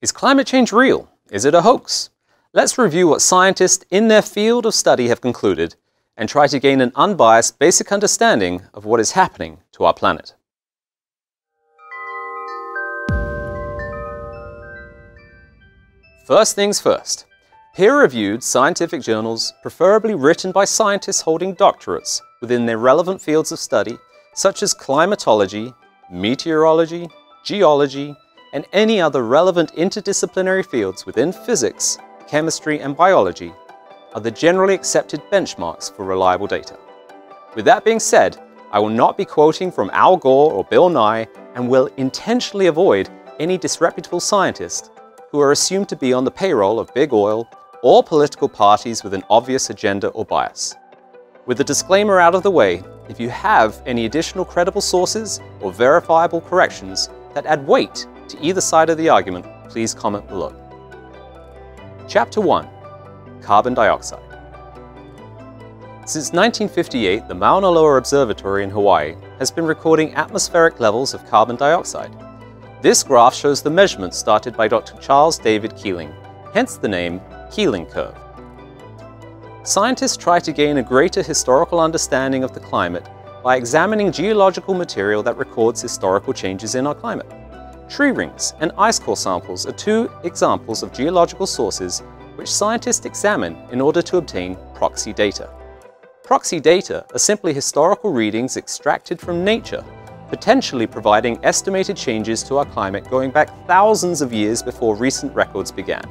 Is climate change real? Is it a hoax? Let's review what scientists in their field of study have concluded and try to gain an unbiased, basic understanding of what is happening to our planet. First things first, peer-reviewed scientific journals, preferably written by scientists holding doctorates within their relevant fields of study, such as climatology, meteorology, geology, and any other relevant interdisciplinary fields within physics, chemistry, and biology, are the generally accepted benchmarks for reliable data. With that being said, I will not be quoting from Al Gore or Bill Nye and will intentionally avoid any disreputable scientists who are assumed to be on the payroll of big oil or political parties with an obvious agenda or bias. With the disclaimer out of the way, if you have any additional credible sources or verifiable corrections that add weight to either side of the argument, please comment below. Chapter 1. Carbon dioxide. Since 1958, the Mauna Loa Observatory in Hawaii has been recording atmospheric levels of carbon dioxide. This graph shows the measurements started by Dr. Charles David Keeling, hence the name Keeling Curve. Scientists try to gain a greater historical understanding of the climate by examining geological material that records historical changes in our climate. Tree rings and ice core samples are two examples of geological sources which scientists examine in order to obtain proxy data. Proxy data are simply historical readings extracted from nature, potentially providing estimated changes to our climate going back thousands of years before recent records began.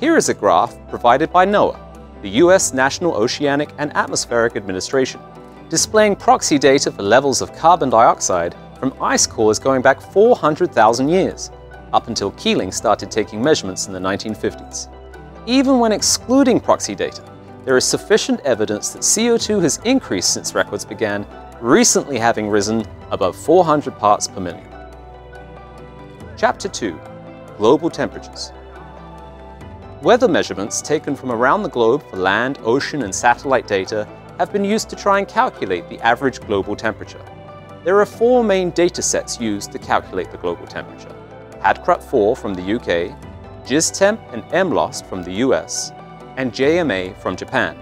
Here is a graph provided by NOAA, the US National Oceanic and Atmospheric Administration, displaying proxy data for levels of carbon dioxide from ice cores going back 400,000 years, up until Keeling started taking measurements in the 1950s. Even when excluding proxy data, there is sufficient evidence that CO2 has increased since records began, recently having risen above 400 parts per million. Chapter 2. Global temperatures. Weather measurements taken from around the globe for land, ocean, and satellite data have been used to try and calculate the average global temperature. There are four main data sets used to calculate the global temperature: HADCRUT4 from the UK, GISTEMP and MLOST from the US, and JMA from Japan.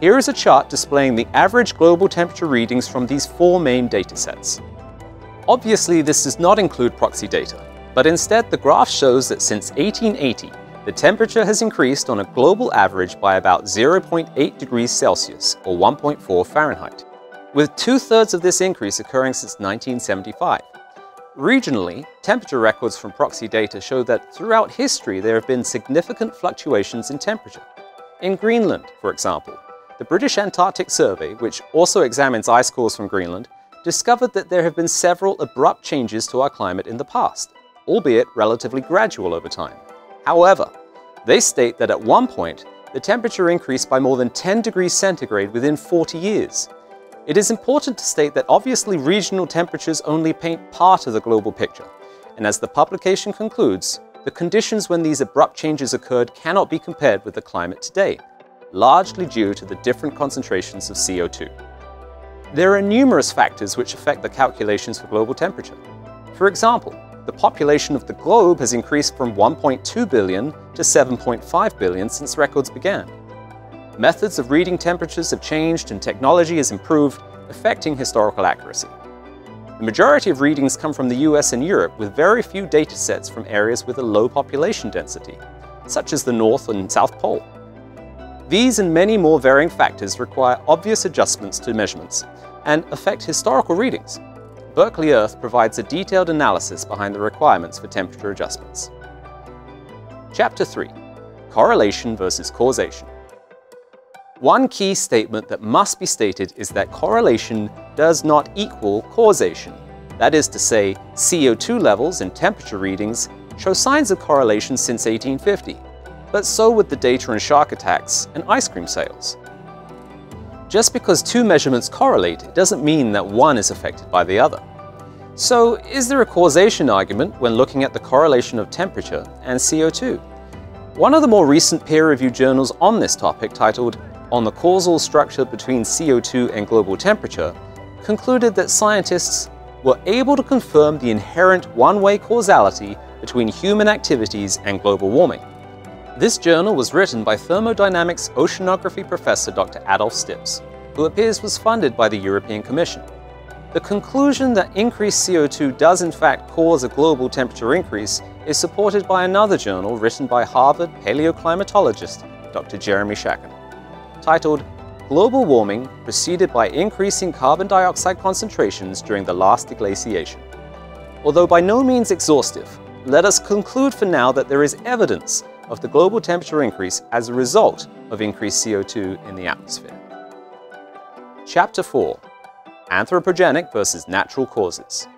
Here is a chart displaying the average global temperature readings from these four main data sets. Obviously, this does not include proxy data, but instead the graph shows that since 1880, the temperature has increased on a global average by about 0.8 degrees Celsius or 1.4 Fahrenheit, with two-thirds of this increase occurring since 1975. Regionally, temperature records from proxy data show that throughout history there have been significant fluctuations in temperature. In Greenland, for example, the British Antarctic Survey, which also examines ice cores from Greenland, discovered that there have been several abrupt changes to our climate in the past, albeit relatively gradual over time. However, they state that at one point, the temperature increased by more than 10 degrees centigrade within 40 years. It is important to state that obviously regional temperatures only paint part of the global picture, and as the publication concludes, the conditions when these abrupt changes occurred cannot be compared with the climate today, largely due to the different concentrations of CO2. There are numerous factors which affect the calculations for global temperature. For example, the population of the globe has increased from 1.2 billion to 7.5 billion since records began. Methods of reading temperatures have changed and technology has improved, affecting historical accuracy. The majority of readings come from the US and Europe, with very few data sets from areas with a low population density, such as the North and South Pole. These and many more varying factors require obvious adjustments to measurements and affect historical readings. Berkeley Earth provides a detailed analysis behind the requirements for temperature adjustments. Chapter 3. Correlation versus causation. One key statement that must be stated is that correlation does not equal causation. That is to say, CO2 levels and temperature readings show signs of correlation since 1850, but so would the data in shark attacks and ice cream sales. Just because two measurements correlate, it doesn't mean that one is affected by the other. So, is there a causation argument when looking at the correlation of temperature and CO2? One of the more recent peer-reviewed journals on this topic, titled On the Causal Structure Between CO2 and Global Temperature, concluded that scientists were able to confirm the inherent one-way causality between human activities and global warming. This journal was written by thermodynamics oceanography professor Dr. Adolf Stips, who appears was funded by the European Commission. The conclusion that increased CO2 does in fact cause a global temperature increase is supported by another journal written by Harvard paleoclimatologist Dr. Jeremy Shacken, titled Global Warming Preceded by Increasing Carbon Dioxide Concentrations During the Last Deglaciation. Although by no means exhaustive, let us conclude for now that there is evidence of the global temperature increase as a result of increased CO2 in the atmosphere. Chapter 4: Anthropogenic versus Natural Causes.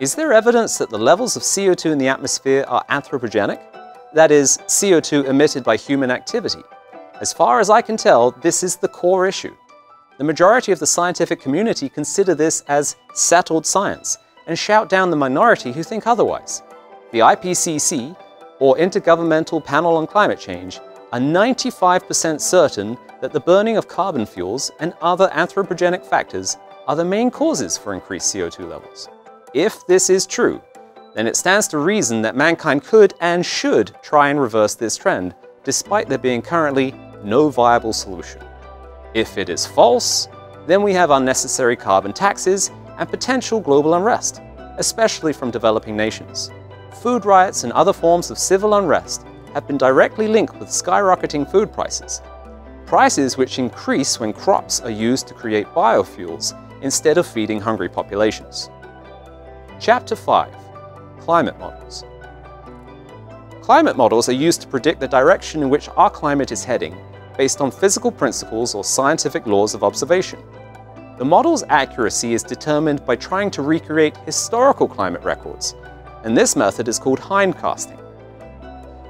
Is there evidence that the levels of CO2 in the atmosphere are anthropogenic? That is, CO2 emitted by human activity. As far as I can tell, this is the core issue. The majority of the scientific community consider this as settled science and shout down the minority who think otherwise. The IPCC, or Intergovernmental Panel on Climate Change, are 95% certain that the burning of carbon fuels and other anthropogenic factors are the main causes for increased CO2 levels. If this is true, then it stands to reason that mankind could and should try and reverse this trend, despite there being currently no viable solution. If it is false, then we have unnecessary carbon taxes and potential global unrest, especially from developing nations. Food riots and other forms of civil unrest have been directly linked with skyrocketing food prices, prices which increase when crops are used to create biofuels instead of feeding hungry populations. Chapter 5: Climate Models. Climate models are used to predict the direction in which our climate is heading based on physical principles or scientific laws of observation. The model's accuracy is determined by trying to recreate historical climate records, and this method is called hindcasting.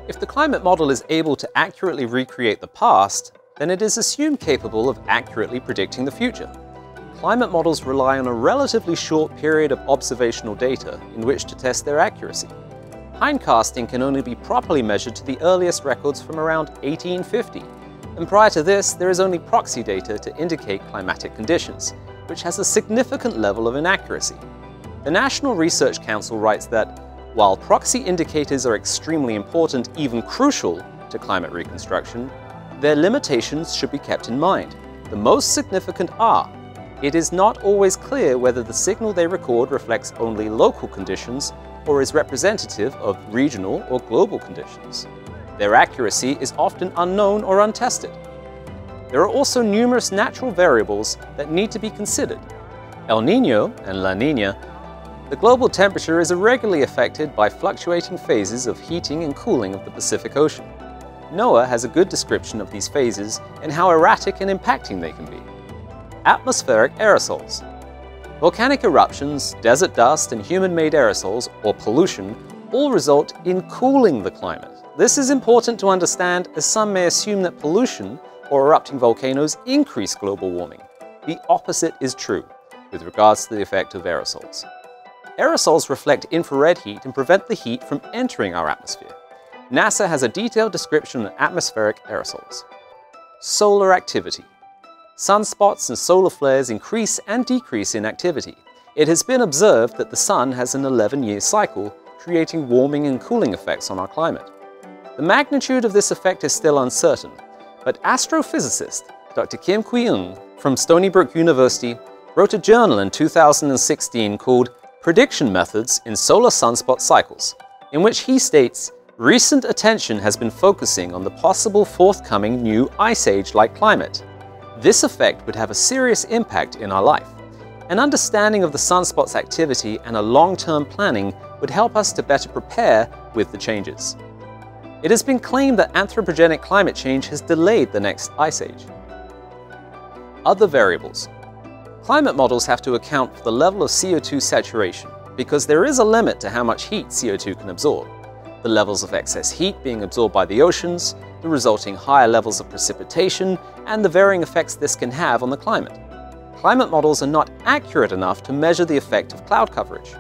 If the climate model is able to accurately recreate the past, then it is assumed capable of accurately predicting the future. Climate models rely on a relatively short period of observational data in which to test their accuracy. Hindcasting can only be properly measured to the earliest records from around 1850, and prior to this, there is only proxy data to indicate climatic conditions, which has a significant level of inaccuracy. The National Research Council writes that, while proxy indicators are extremely important, even crucial, to climate reconstruction, their limitations should be kept in mind. The most significant are: it is not always clear whether the signal they record reflects only local conditions or is representative of regional or global conditions. Their accuracy is often unknown or untested. There are also numerous natural variables that need to be considered. El Niño and La Niña. The global temperature is irregularly affected by fluctuating phases of heating and cooling of the Pacific Ocean. NOAA has a good description of these phases and how erratic and impacting they can be. Atmospheric aerosols. Volcanic eruptions, desert dust, and human-made aerosols, or pollution, all result in cooling the climate. This is important to understand, as some may assume that pollution or erupting volcanoes increase global warming. The opposite is true with regards to the effect of aerosols. Aerosols reflect infrared heat and prevent the heat from entering our atmosphere. NASA has a detailed description of atmospheric aerosols. Solar activity. Sunspots and solar flares increase and decrease in activity. It has been observed that the sun has an 11-year cycle, creating warming and cooling effects on our climate. The magnitude of this effect is still uncertain, but astrophysicist Dr. Kim Kui-ung from Stony Brook University wrote a journal in 2016 called Prediction Methods in Solar Sunspot Cycles, in which he states, recent attention has been focusing on the possible forthcoming new ice age-like climate. This effect would have a serious impact in our life. An understanding of the sunspot's activity and a long-term planning would help us to better prepare with the changes. It has been claimed that anthropogenic climate change has delayed the next ice age. Other variables. Climate models have to account for the level of CO2 saturation, because there is a limit to how much heat CO2 can absorb. The levels of excess heat being absorbed by the oceans, the resulting higher levels of precipitation, and the varying effects this can have on the climate. Climate models are not accurate enough to measure the effect of cloud coverage.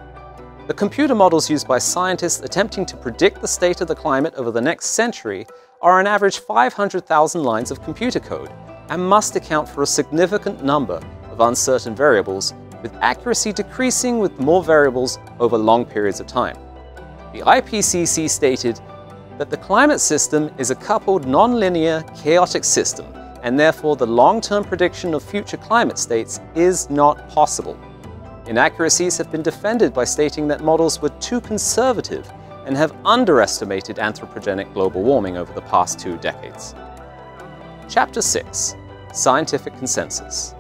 The computer models used by scientists attempting to predict the state of the climate over the next century are on average 500,000 lines of computer code and must account for a significant number of uncertain variables, with accuracy decreasing with more variables over long periods of time. the IPCC stated that the climate system is a coupled, non-linear, chaotic system, and therefore the long-term prediction of future climate states is not possible. Inaccuracies have been defended by stating that models were too conservative and have underestimated anthropogenic global warming over the past 2 decades. Chapter 6: Scientific Consensus.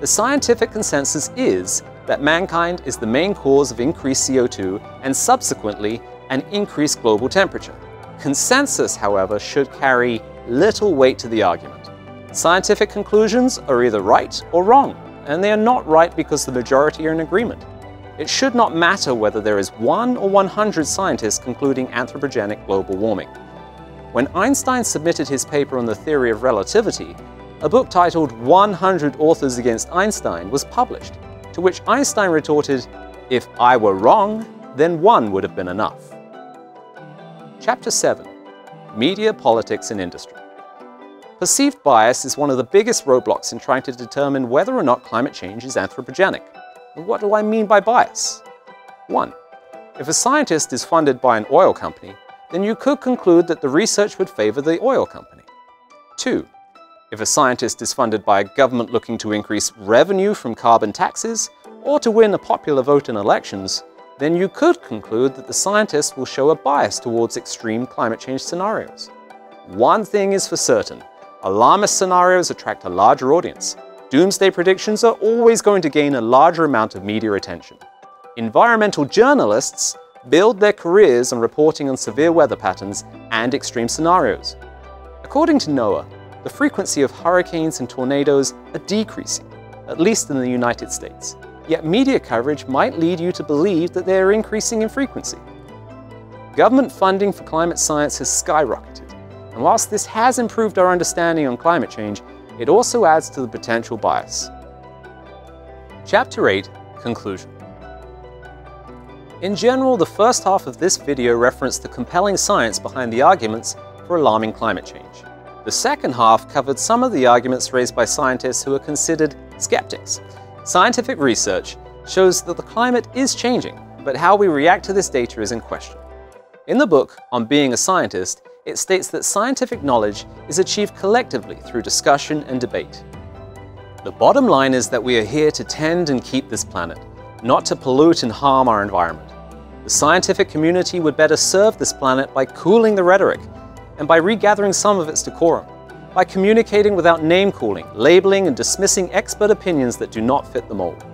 The scientific consensus is that mankind is the main cause of increased CO2 and subsequently an increased global temperature. Consensus, however, should carry little weight to the argument. Scientific conclusions are either right or wrong, and they are not right because the majority are in agreement. It should not matter whether there is 1 or 100 scientists concluding anthropogenic global warming. When Einstein submitted his paper on the theory of relativity, a book titled 100 Authors Against Einstein was published, to which Einstein retorted, "If I were wrong, then one would have been enough." Chapter 7: Media, Politics, and Industry. Perceived bias is one of the biggest roadblocks in trying to determine whether or not climate change is anthropogenic. And what do I mean by bias? 1. If a scientist is funded by an oil company, then you could conclude that the research would favor the oil company. 2. If a scientist is funded by a government looking to increase revenue from carbon taxes or to win a popular vote in elections, then you could conclude that the scientist will show a bias towards extreme climate change scenarios. One thing is for certain: alarmist scenarios attract a larger audience. Doomsday predictions are always going to gain a larger amount of media attention. Environmental journalists build their careers on reporting on severe weather patterns and extreme scenarios. According to NOAA, the frequency of hurricanes and tornadoes are decreasing, at least in the United States. Yet media coverage might lead you to believe that they are increasing in frequency. Government funding for climate science has skyrocketed, and whilst this has improved our understanding on climate change, it also adds to the potential bias. Chapter 8: Conclusion. In general, the first half of this video referenced the compelling science behind the arguments for alarming climate change. The second half covered some of the arguments raised by scientists who are considered skeptics. Scientific research shows that the climate is changing, but how we react to this data is in question. In the book, On Being a Scientist, it states that scientific knowledge is achieved collectively through discussion and debate. The bottom line is that we are here to tend and keep this planet, not to pollute and harm our environment. The scientific community would better serve this planet by cooling the rhetoric and by regathering some of its decorum, by communicating without name-calling, labeling, and dismissing expert opinions that do not fit the mold.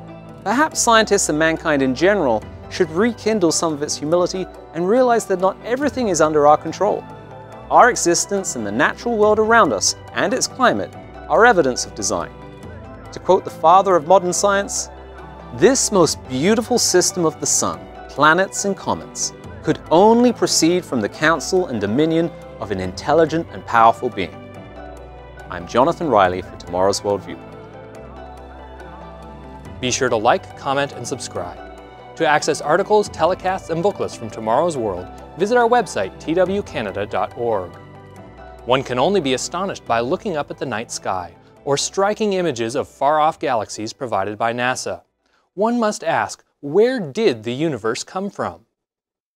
Perhaps scientists and mankind in general should rekindle some of its humility and realize that not everything is under our control. Our existence in the natural world around us and its climate are evidence of design. To quote the father of modern science, "This most beautiful system of the sun, planets and comets, could only proceed from the counsel and dominion of an intelligent and powerful being." I'm Jonathan Riley for Tomorrow's World Viewpoint. Be sure to like, comment, and subscribe. To access articles, telecasts, and booklets from Tomorrow's World, visit our website, twcanada.org. One can only be astonished by looking up at the night sky or striking images of far-off galaxies provided by NASA. One must ask, where did the universe come from?